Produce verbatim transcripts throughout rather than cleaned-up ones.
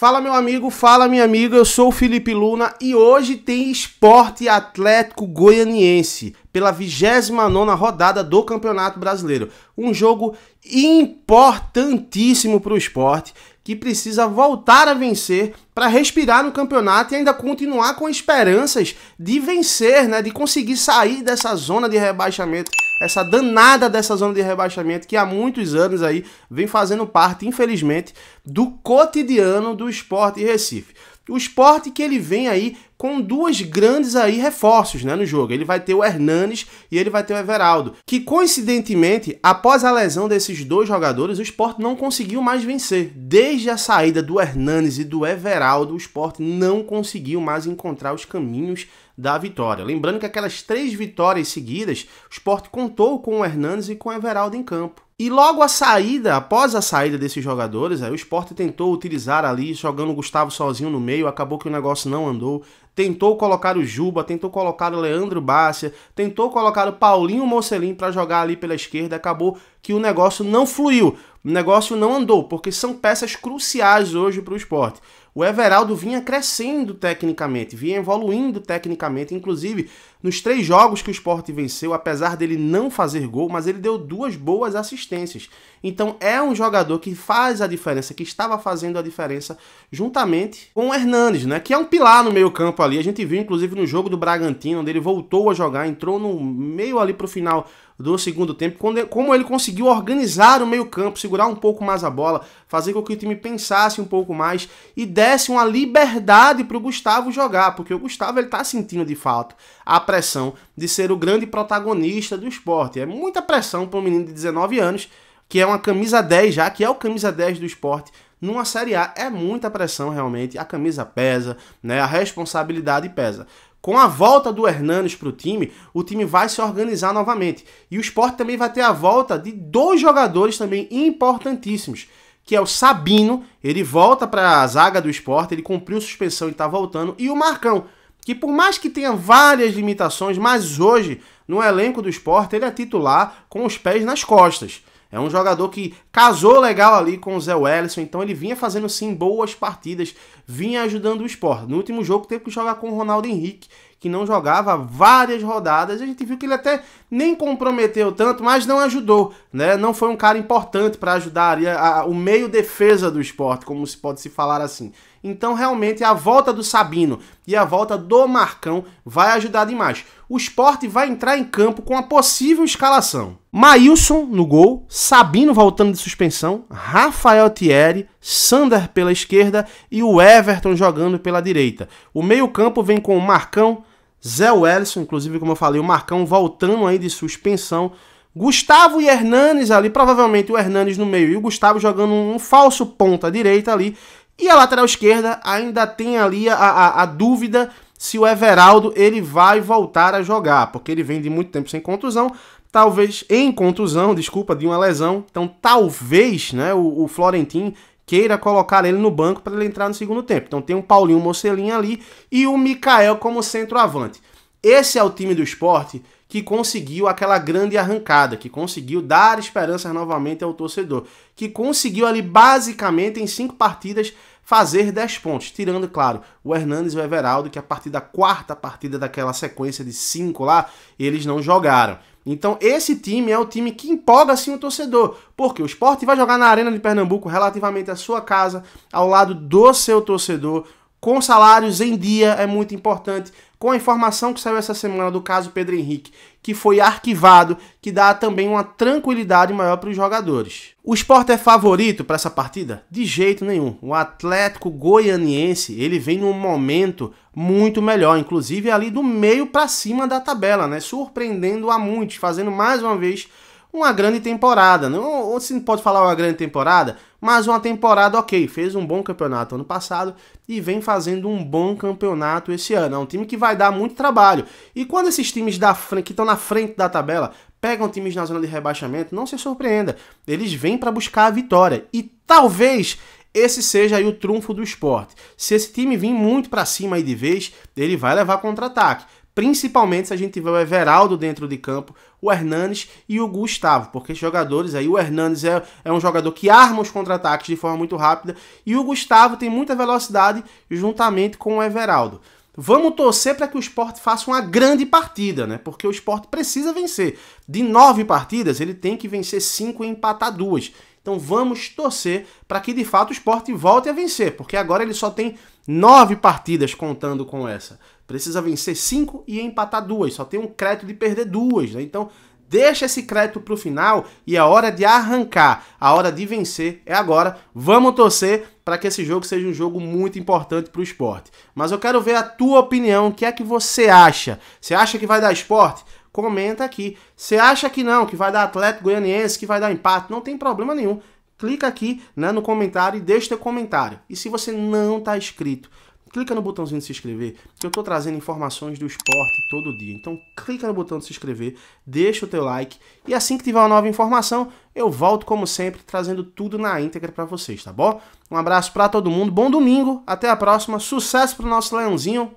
Fala meu amigo, fala minha amiga, eu sou o Felipe Luna e hoje tem Sport e Atlético Goianiense pela vigésima nona rodada do Campeonato Brasileiro. Um jogo importantíssimo para o Sport, que precisa voltar a vencer para respirar no campeonato e ainda continuar com esperanças de vencer, né, de conseguir sair dessa zona de rebaixamento. Essa danada dessa zona de rebaixamento que há muitos anos aí vem fazendo parte, infelizmente, do cotidiano do Sport Recife. O Sport que ele vem aí com duas grandes aí reforços, né, no jogo. Ele vai ter o Hernandes e ele vai ter o Everaldo, que coincidentemente, após a lesão desses dois jogadores, o Sport não conseguiu mais vencer. Desde a saída do Hernandes e do Everaldo, o Sport não conseguiu mais encontrar os caminhos da vitória. Lembrando que aquelas três vitórias seguidas, o Sport contou com o Hernandes e com o Everaldo em campo. E logo a saída, após a saída desses jogadores, aí o Sport tentou utilizar ali, jogando o Gustavo sozinho no meio, acabou que o negócio não andou. Tentou colocar o Juba, tentou colocar o Leandro Bassia, tentou colocar o Paulinho Mocelinha para jogar ali pela esquerda, acabou que o negócio não fluiu, o negócio não andou, porque são peças cruciais hoje para o Sport. O Everaldo vinha crescendo tecnicamente, vinha evoluindo tecnicamente, inclusive nos três jogos que o Sport venceu, apesar dele não fazer gol, mas ele deu duas boas assistências. Então é um jogador que faz a diferença, que estava fazendo a diferença juntamente com o Hernandes, né, que é um pilar no meio campo ali. A gente viu inclusive no jogo do Bragantino, onde ele voltou a jogar, entrou no meio ali para o final do segundo tempo, quando ele, como ele conseguiu organizar o meio campo, segurar um pouco mais a bola, fazer com que o time pensasse um pouco mais e desse uma liberdade para o Gustavo jogar, porque o Gustavo ele está sentindo de fato a pressão de ser o grande protagonista do Esporte. É muita pressão para um menino de dezenove anos, que é uma camisa dez já, que é o camisa dez do Esporte. Numa Série A é muita pressão realmente, a camisa pesa, né? A responsabilidade pesa. Com a volta do Hernandes para o time, o time vai se organizar novamente. E o Sport também vai ter a volta de dois jogadores também importantíssimos, que é o Sabino, ele volta para a zaga do Sport, ele cumpriu suspensão e está voltando, e o Marcão, que por mais que tenha várias limitações, mas hoje, no elenco do Sport, ele é titular com os pés nas costas. É um jogador que casou legal ali com o Zé Welleson, então ele vinha fazendo sim boas partidas, vinha ajudando o Sport. No último jogo teve que jogar com o Ronaldo Henrique, que não jogava várias rodadas. A gente viu que ele até nem comprometeu tanto, mas não ajudou, né? Não foi um cara importante para ajudar ali a, a, o meio defesa do Sport, como se pode se falar assim. Então realmente a volta do Sabino e a volta do Marcão vai ajudar demais. O Sport vai entrar em campo com a possível escalação: Maílson no gol, Sabino voltando de suspensão, Rafael Thierry, Sander pela esquerda e o Everton jogando pela direita. O meio campo vem com o Marcão, Zé Welleson, inclusive como eu falei, o Marcão voltando aí de suspensão, Gustavo e Hernandes ali, provavelmente o Hernandes no meio e o Gustavo jogando um falso ponta direita ali. E a lateral esquerda ainda tem ali a, a, a dúvida se o Everaldo ele vai voltar a jogar, porque ele vem de muito tempo sem contusão, talvez em contusão, desculpa, de uma lesão. Então talvez, né, o, o Florentin queira colocar ele no banco para ele entrar no segundo tempo. Então tem o Paulinho Mocelinha ali e o Mikael como centroavante. Esse é o time do Sport que conseguiu aquela grande arrancada, que conseguiu dar esperanças novamente ao torcedor, que conseguiu ali basicamente em cinco partidas fazer dez pontos, tirando, claro, o Hernandes e o Everaldo, que a partir da quarta partida daquela sequência de cinco lá, eles não jogaram. Então esse time é o time que empolga assim o torcedor, porque o Sport vai jogar na Arena de Pernambuco, relativamente à sua casa, ao lado do seu torcedor, com salários em dia, é muito importante, com a informação que saiu essa semana do caso Pedro Henrique, que foi arquivado, que dá também uma tranquilidade maior para os jogadores. O Sport é favorito para essa partida? De jeito nenhum. O Atlético Goianiense, ele vem num momento muito melhor, inclusive ali do meio para cima da tabela, né? Surpreendendo a muitos, fazendo mais uma vez uma grande temporada. Não, ou se pode falar uma grande temporada, mas uma temporada ok, fez um bom campeonato ano passado e vem fazendo um bom campeonato esse ano. É um time que vai dar muito trabalho. E quando esses times da frente, que estão na frente da tabela, pegam times na zona de rebaixamento, não se surpreenda, eles vêm para buscar a vitória. E talvez esse seja aí o trunfo do Sport. Se esse time vir muito para cima aí de vez, ele vai levar contra-ataque. principalmente se a gente tiver o Everaldo dentro de campo, o Hernandes e o Gustavo, porque esses jogadores aí, o Hernandes é, é um jogador que arma os contra-ataques de forma muito rápida, e o Gustavo tem muita velocidade juntamente com o Everaldo. Vamos torcer para que o Sport faça uma grande partida, né? Porque o Sport precisa vencer. De nove partidas, ele tem que vencer cinco e empatar duas. Então vamos torcer para que de fato o Sport volte a vencer, porque agora ele só tem nove partidas contando com essa. Precisa vencer cinco e empatar duas, só tem um crédito de perder duas, né? Então deixa esse crédito para o final e a hora de arrancar, a hora de vencer é agora. Vamos torcer para que esse jogo seja um jogo muito importante para o Sport. Mas eu quero ver a tua opinião, o que é que você acha? Você acha que vai dar Sport? Comenta aqui. Você acha que não, que vai dar Atlético Goianiense, que vai dar empate? Não tem problema nenhum. Clica aqui, né, no comentário e deixa teu comentário. E se você não está inscrito, clica no botãozinho de se inscrever, que eu estou trazendo informações do esporte todo dia. Então clica no botão de se inscrever, deixa o teu like e assim que tiver uma nova informação, eu volto como sempre trazendo tudo na íntegra para vocês, tá bom? Um abraço para todo mundo, bom domingo, até a próxima, sucesso para o nosso Leãozinho.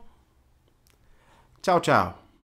Tchau, tchau.